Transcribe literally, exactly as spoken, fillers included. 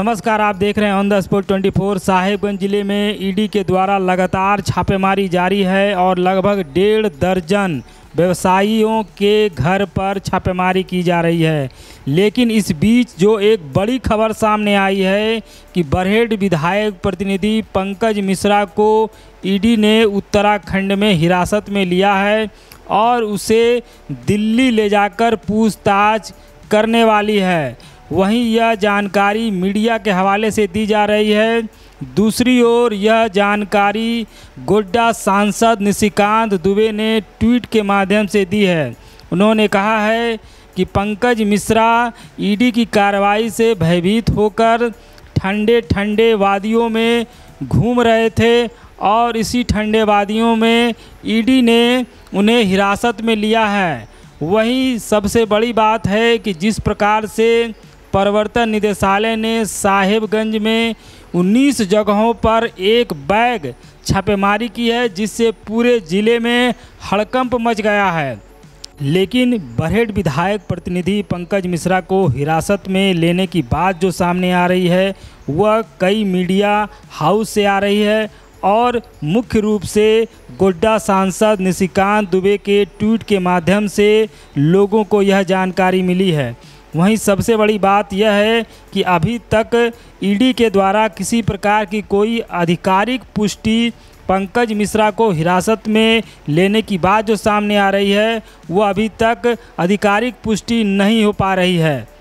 नमस्कार, आप देख रहे हैं ऑन द स्पॉट चौबीस। साहिबगंज ज़िले में ईडी के द्वारा लगातार छापेमारी जारी है और लगभग डेढ़ दर्जन व्यवसायियों के घर पर छापेमारी की जा रही है। लेकिन इस बीच जो एक बड़ी खबर सामने आई है कि बरहेट विधायक प्रतिनिधि पंकज मिश्रा को ईडी ने उत्तराखंड में हिरासत में लिया है और उसे दिल्ली ले जाकर पूछताछ करने वाली है। वहीं यह जानकारी मीडिया के हवाले से दी जा रही है। दूसरी ओर यह जानकारी गोड्डा सांसद निशिकांत दुबे ने ट्वीट के माध्यम से दी है। उन्होंने कहा है कि पंकज मिश्रा ईडी की कार्रवाई से भयभीत होकर ठंडे ठंडे वादियों में घूम रहे थे और इसी ठंडे वादियों में ईडी ने उन्हें हिरासत में लिया है। वहीं सबसे बड़ी बात है कि जिस प्रकार से प्रवर्तन निदेशालय ने साहिबगंज में उन्नीस जगहों पर एक बैग छापेमारी की है, जिससे पूरे ज़िले में हड़कंप मच गया है। लेकिन बरहेट विधायक प्रतिनिधि पंकज मिश्रा को हिरासत में लेने की बात जो सामने आ रही है वह कई मीडिया हाउस से आ रही है और मुख्य रूप से गोड्डा सांसद निशिकांत दुबे के ट्वीट के माध्यम से लोगों को यह जानकारी मिली है। वहीं सबसे बड़ी बात यह है कि अभी तक ईडी के द्वारा किसी प्रकार की कोई आधिकारिक पुष्टि पंकज मिश्रा को हिरासत में लेने की बात जो सामने आ रही है वह अभी तक आधिकारिक पुष्टि नहीं हो पा रही है।